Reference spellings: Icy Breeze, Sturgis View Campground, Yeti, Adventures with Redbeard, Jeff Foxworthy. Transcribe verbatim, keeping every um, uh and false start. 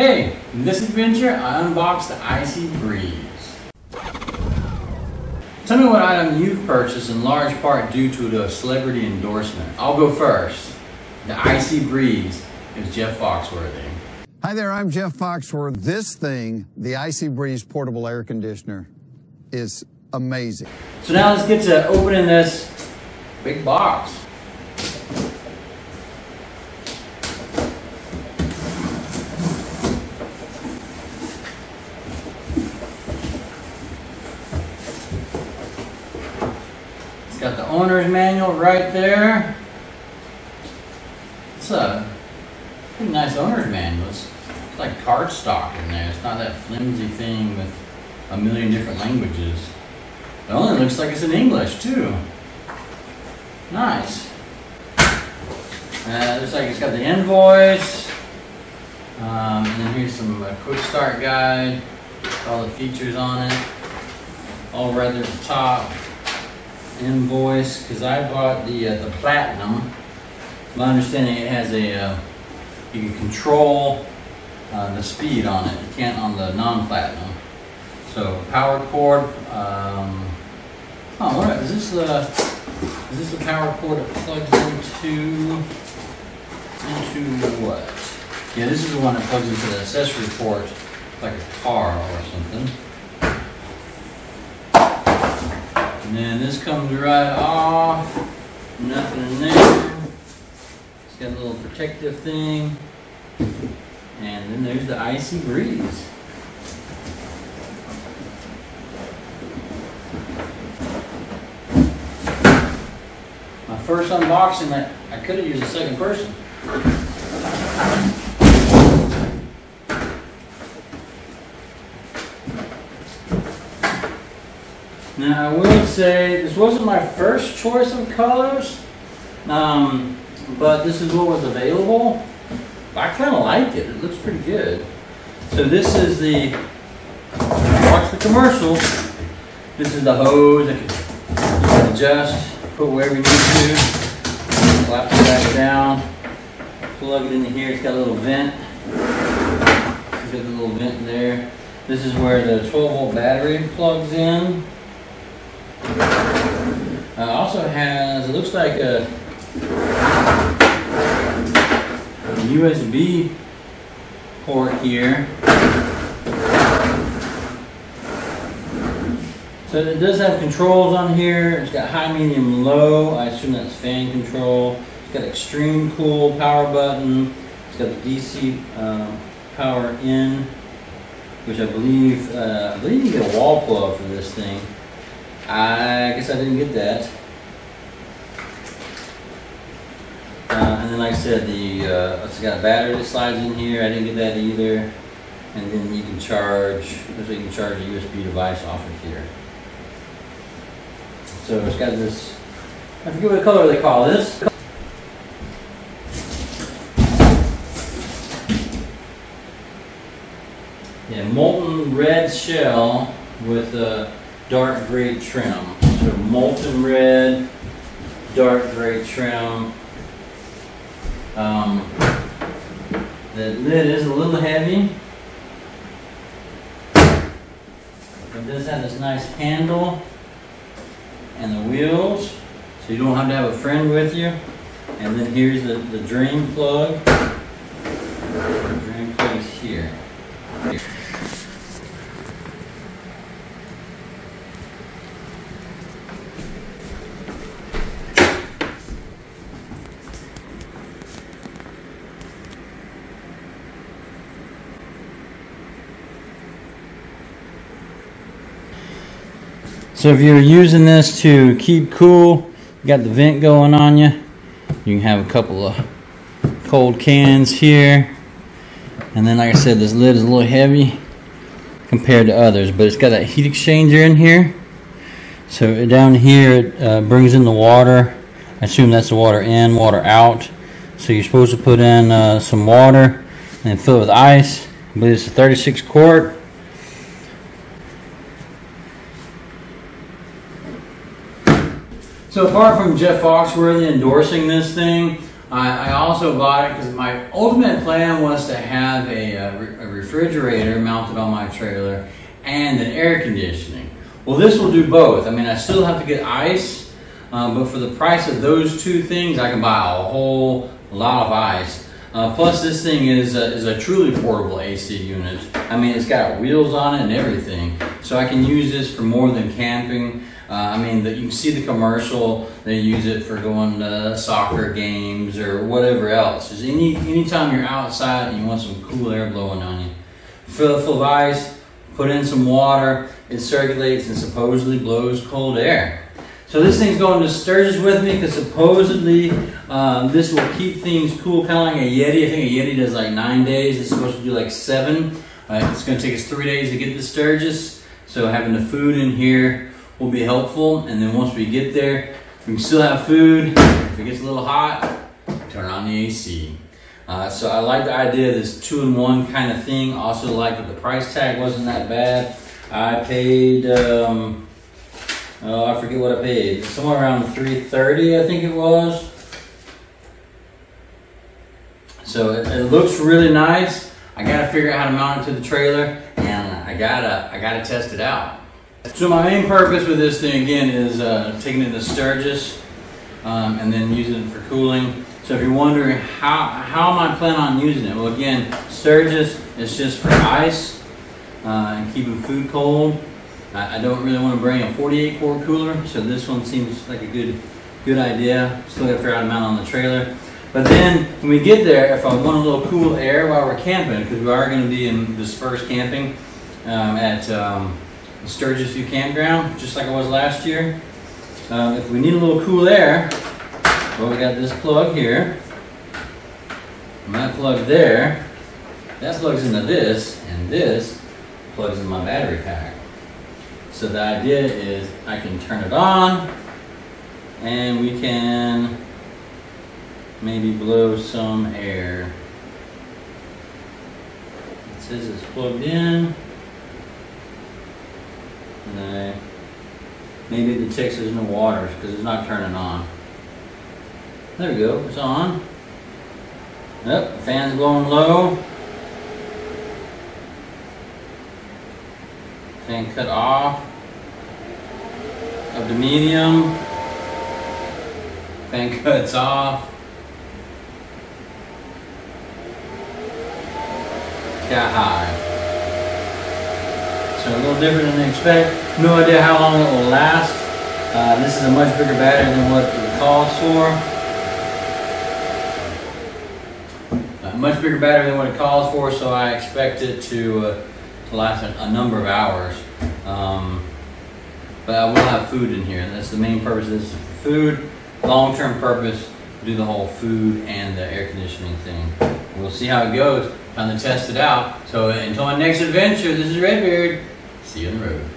Hey, in this adventure I unboxed the Icy Breeze. Tell me what item you've purchased in large part due to the celebrity endorsement. I'll go first. The Icy Breeze is Jeff Foxworthy. Hi there, I'm Jeff Foxworthy. This thing, the Icy Breeze portable air conditioner, is amazing. So now let's get to opening this big box. Got the owner's manual right there. It's a pretty nice owner's manual. It's like cardstock in there. It's not that flimsy thing with a million different languages. It only looks like it's in English too. Nice. Uh, it looks like it's got the invoice. Um, and then here's some uh, quick start guide. All the features on it. All right there at the top. Invoice, because I bought the uh, the platinum. My understanding, it has a uh, you can control uh, the speed on it. You can't on the non-platinum. So power cord. Um, oh, what is this? The is this the power cord that plugs into into what? Yeah, this is the one that plugs into the accessory port, like a car or something. And then this comes right off, nothing in there. It's got a little protective thing. And then there's the Icy Breeze. My first unboxing that I could have used a second person. Now I would say this wasn't my first choice of colors, um, but this is what was available. I kind of liked it. It looks pretty good. So this is the, watch the commercial. This is the hose that you can adjust, put wherever you need to. Slap it back down. Plug it into here. It's got a little vent. It's got a little vent in there. This is where the twelve volt battery plugs in. Uh, also has, it looks like a, a U S B port here. So it does have controls on here. It's got high, medium, low. I assume that's fan control. It's got extreme cool power button. It's got the D C uh, power in, which I believe, uh, I believe you get a wall plug for this thing. I guess I didn't get that. Uh, and then like I said, the uh, it's got a battery that slides in here. I didn't get that either. And then you can charge, you can charge a U S B device off of here. So it's got this, I forget what color they call this. Yeah, molten red shell with a dark gray trim. So molten red, dark gray trim. Um, the lid is a little heavy. It does have this nice handle and the wheels, so you don't have to have a friend with you. And then here's the, the drain plug. The drain plug is here. So if you're using this to keep cool, you got the vent going on you, you can have a couple of cold cans here. And then like I said, this lid is a little heavy compared to others, but it's got that heat exchanger in here. So down here it uh, brings in the water. I assume that's the water in, water out. So you're supposed to put in uh, some water and fill it with ice. I believe it's a thirty-six quart. So apart from Jeff Foxworthy endorsing this thing, I, I also bought it because my ultimate plan was to have a, a, re a refrigerator mounted on my trailer and an air conditioning. Well, this will do both. I mean, I still have to get ice, um, but for the price of those two things, I can buy a whole lot of ice. Uh, plus, this thing is a, is a truly portable A C unit. I mean, it's got wheels on it and everything, so I can use this for more than camping. Uh, I mean, the, you can see the commercial. They use it for going to soccer games or whatever else. Just any anytime you're outside and you want some cool air blowing on you, fill it full of ice, put in some water, it circulates and supposedly blows cold air. So this thing's going to Sturgis with me because supposedly um, this will keep things cool, kind of like a Yeti. I think a Yeti does like nine days. It's supposed to do like seven. Uh, it's going to take us three days to get to Sturgis, so having the food in here will be helpful. And then once we get there, we can still have food. If it gets a little hot, turn on the A C. Uh, so I like the idea of this two-in-one kind of thing. Also like that the price tag wasn't that bad. I paid... Um, Oh, I forget what I paid. Somewhere around three thirty, I think it was. So it, it looks really nice. I gotta figure out how to mount it to the trailer, and I gotta, I gotta test it out. So my main purpose with this thing again is uh, taking it to Sturgis um, and then using it for cooling. So if you're wondering how how am I planning on using it? Well, again, Sturgis is just for ice uh, and keeping food cold. I don't really want to bring a forty-eight quart cooler, so this one seems like a good good idea. Still got to figure out how to mount on the trailer. But then when we get there, if I want a little cool air while we're camping, because we are going to be in dispersed camping um, at um, Sturgis View Campground, just like I was last year. Um, if we need a little cool air, well, we got this plug here, and that plug there. That plugs into this, and this plugs in my battery pack. So the idea is I can turn it on and we can maybe blow some air. It says it's plugged in. And I, maybe the text is in the water because it's not turning on. There we go, it's on. Yep, the fan's blowing low. And cut off, up to medium, fan cuts off, got high. So a little different than expect. No idea how long it will last. Uh, this is a much bigger battery than what it calls for. A much bigger battery than what it calls for, so I expect it to uh, last a number of hours, um, but I will have food in here. That's the main purpose. This is for food. Long-term purpose: do the whole food and the air conditioning thing. We'll see how it goes. Time to test it out. So until my next adventure, this is Redbeard. See you on the road.